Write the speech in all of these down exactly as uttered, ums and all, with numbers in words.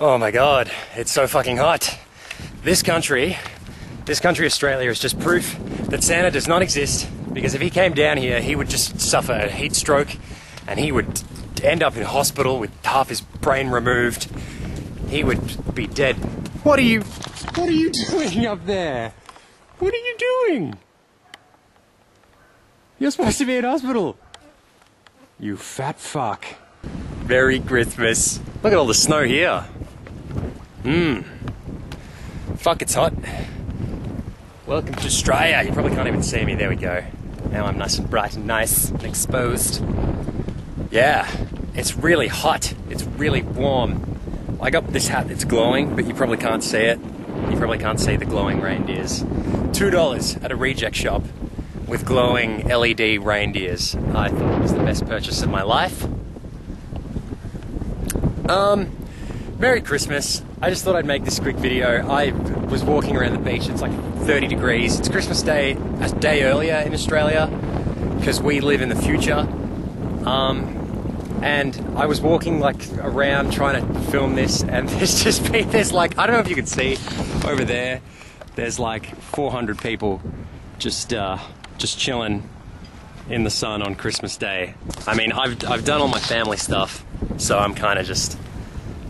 Oh my God, it's so fucking hot. This country, this country Australia, is just proof that Santa does not exist, because if he came down here, he would just suffer a heat stroke and he would end up in hospital with half his brain removed. He would be dead. What are you, what are you doing up there? What are you doing? You're supposed to be in hospital. You fat fuck. Merry Christmas. Look at all the snow here. Mmm. Fuck, it's hot. Welcome to Australia. You probably can't even see me. There we go. Now I'm nice and bright and nice and exposed. Yeah, it's really hot. It's really warm. I got this hat that's glowing, but you probably can't see it. You probably can't see the glowing reindeers. two dollars at a reject shop with glowing L E D reindeers. I thought it was the best purchase of my life. Um, Merry Christmas. I just thought I'd make this quick video. I was walking around the beach, it's like thirty degrees. It's Christmas Day, a day earlier in Australia, because we live in the future. Um, and I was walking like around trying to film this, and there's just been, there's like, I don't know if you can see over there, there's like four hundred people just, uh, just chilling in the sun on Christmas Day. I mean, I've, I've done all my family stuff, so I'm kind of just,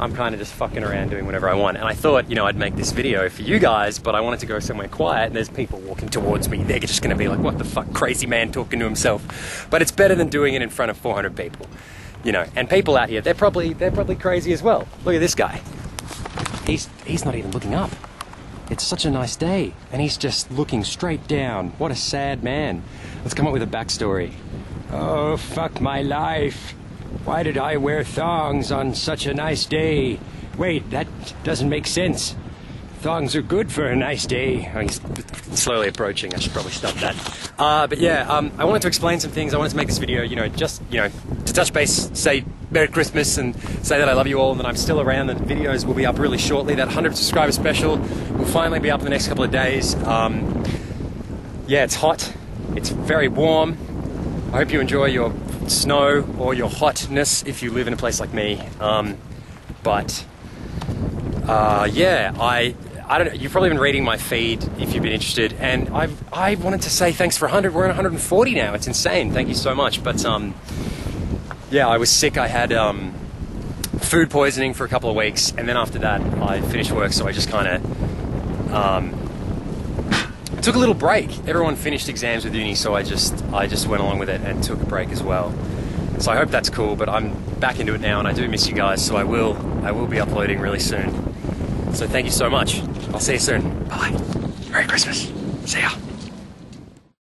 I'm kind of just fucking around doing whatever I want. And I thought, you know, I'd make this video for you guys, but I wanted to go somewhere quiet and there's people walking towards me. They're just going to be like, what the fuck, crazy man talking to himself. But it's better than doing it in front of four hundred people, you know, and people out here, they're probably, they're probably crazy as well. Look at this guy. He's, he's not even looking up. It's such a nice day, and he's just looking straight down. What a sad man. Let's come up with a backstory. Oh, fuck my life. Why did I wear thongs on such a nice day? Wait, that doesn't make sense. Thongs are good for a nice day. Oh, he's slowly approaching. I should probably stop that. Uh, but yeah, um, I wanted to explain some things. I wanted to make this video, you know, just, you know, to touch base, say Merry Christmas and say that I love you all and that I'm still around. The videos will be up really shortly. That one hundred subscriber special will finally be up in the next couple of days. Um, yeah, it's hot. It's very warm. I hope you enjoy your snow or your hotness if you live in a place like me. Um, but uh, yeah, I... I don't know, you've probably been reading my feed if you've been interested, and I've, I wanted to say thanks for one hundred, we're at one hundred forty now, it's insane, thank you so much, but um, yeah, I was sick, I had um, food poisoning for a couple of weeks, and then after that I finished work, so I just kind of um, took a little break. Everyone finished exams with uni, so I just, I just went along with it and took a break as well. So I hope that's cool, but I'm back into it now, and I do miss you guys, so I will, I will be uploading really soon. So thank you so much. I'll see you soon. Bye. Merry Christmas. See ya.